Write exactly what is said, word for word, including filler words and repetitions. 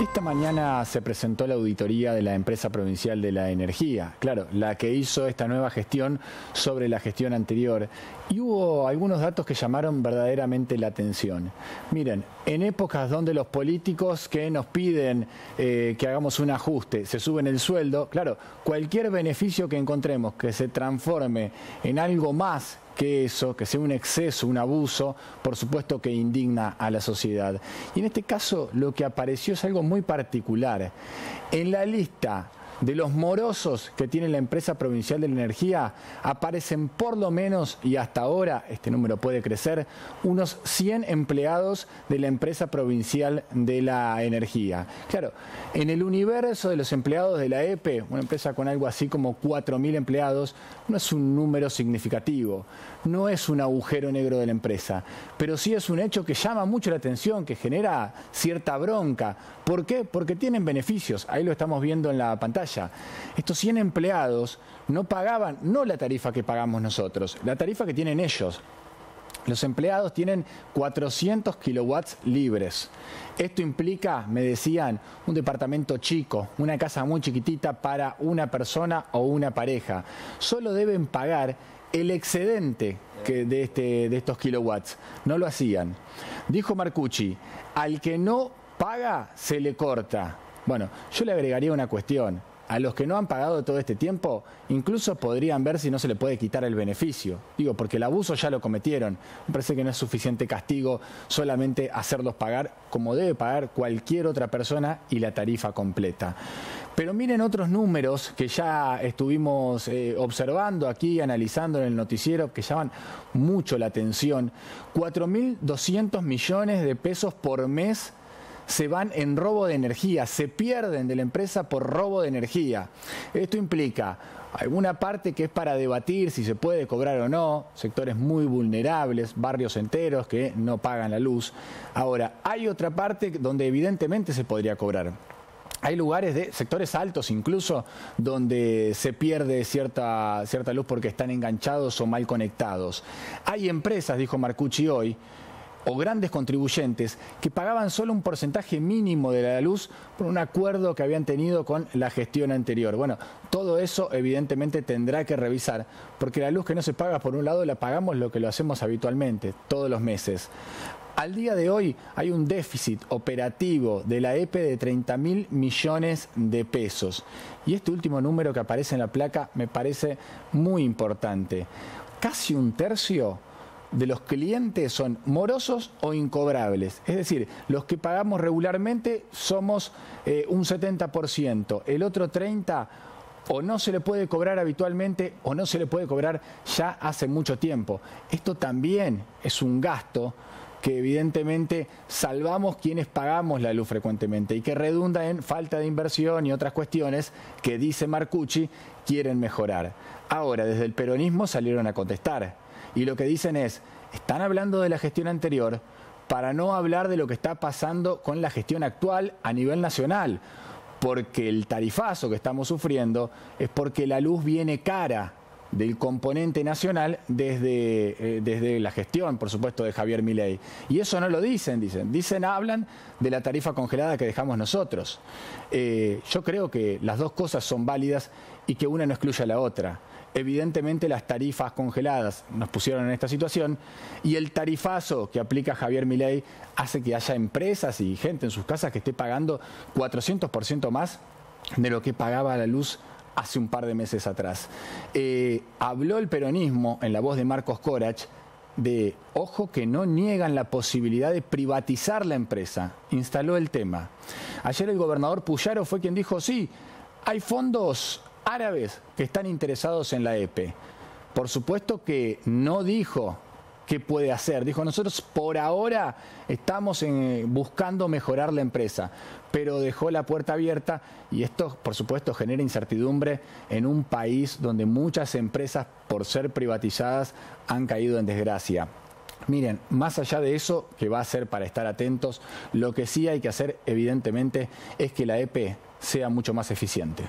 Esta mañana se presentó la auditoría de la Empresa Provincial de la Energía, claro, la que hizo esta nueva gestión sobre la gestión anterior, y hubo algunos datos que llamaron verdaderamente la atención. Miren, en épocas donde los políticos que nos piden eh, que hagamos un ajuste, se suben el sueldo, claro, cualquier beneficio que encontremos que se transforme en algo más que eso, que sea un exceso, un abuso, por supuesto que indigna a la sociedad. Y en este caso lo que apareció es algo muy particular. En la lista de los morosos que tiene la Empresa Provincial de la Energía aparecen por lo menos, y hasta ahora este número puede crecer, unos cien empleados de la Empresa Provincial de la Energía. Claro, en el universo de los empleados de la E P E, una empresa con algo así como cuatro mil empleados, no es un número significativo, no es un agujero negro de la empresa, pero sí es un hecho que llama mucho la atención, que genera cierta bronca. ¿Por qué? Porque tienen beneficios, ahí lo estamos viendo en la pantalla. Estos cien empleados no pagaban, no la tarifa que pagamos nosotros, la tarifa que tienen ellos. Los empleados tienen cuatrocientos kilowatts libres. Esto implica, me decían, un departamento chico, una casa muy chiquitita para una persona o una pareja. Solo deben pagar el excedente que de, este, de estos kilowatts. No lo hacían. Dijo Marcucci, al que no paga se le corta. Bueno, yo le agregaría una cuestión. A los que no han pagado todo este tiempo, incluso podrían ver si no se le puede quitar el beneficio. Digo, porque el abuso ya lo cometieron. Me parece que no es suficiente castigo solamente hacerlos pagar como debe pagar cualquier otra persona y la tarifa completa. Pero miren otros números que ya estuvimos eh, observando aquí, analizando en el noticiero, que llaman mucho la atención. cuatro mil doscientos millones de pesos por mes se van en robo de energía, se pierden de la empresa por robo de energía. Esto implica alguna parte que es para debatir si se puede cobrar o no, sectores muy vulnerables, barrios enteros que no pagan la luz. Ahora, hay otra parte donde evidentemente se podría cobrar. Hay lugares de sectores altos incluso donde se pierde cierta, cierta luz porque están enganchados o mal conectados. Hay empresas, dijo Marcucci hoy, o grandes contribuyentes que pagaban solo un porcentaje mínimo de la luz por un acuerdo que habían tenido con la gestión anterior. Bueno, todo eso evidentemente tendrá que revisar, porque la luz que no se paga por un lado la pagamos lo que lo hacemos habitualmente, todos los meses. Al día de hoy hay un déficit operativo de la E P E de treinta mil millones de pesos. Y este último número que aparece en la placa me parece muy importante. Casi un tercio de los clientes son morosos o incobrables. Es decir, los que pagamos regularmente somos eh, un setenta por ciento. El otro treinta por ciento o no se le puede cobrar habitualmente o no se le puede cobrar ya hace mucho tiempo. Esto también es un gasto que evidentemente salvamos quienes pagamos la luz frecuentemente y que redunda en falta de inversión y otras cuestiones que, dice Marcucci, quieren mejorar. Ahora, desde el peronismo salieron a contestar. Y lo que dicen es, están hablando de la gestión anterior para no hablar de lo que está pasando con la gestión actual a nivel nacional, porque el tarifazo que estamos sufriendo es porque la luz viene cara del componente nacional desde, eh, desde la gestión, por supuesto, de Javier Milei. Y eso no lo dicen, dicen. Dicen, hablan de la tarifa congelada que dejamos nosotros. Eh, yo creo que las dos cosas son válidas y que una no excluye a la otra. Evidentemente las tarifas congeladas nos pusieron en esta situación y el tarifazo que aplica Javier Milei hace que haya empresas y gente en sus casas que esté pagando cuatrocientos por ciento más de lo que pagaba la luz hace un par de meses atrás. Eh, habló el peronismo en la voz de Marcos Corach de, ojo, que no niegan la posibilidad de privatizar la empresa. Instaló el tema. Ayer el gobernador Puyarro fue quien dijo, sí, hay fondos árabes que están interesados en la E P E. Por supuesto que no dijo qué puede hacer. Dijo, nosotros por ahora estamos en, buscando mejorar la empresa, pero dejó la puerta abierta y esto, por supuesto, genera incertidumbre en un país donde muchas empresas, por ser privatizadas, han caído en desgracia. Miren, más allá de eso, que va a ser para estar atentos, lo que sí hay que hacer, evidentemente, es que la E P E sea mucho más eficiente.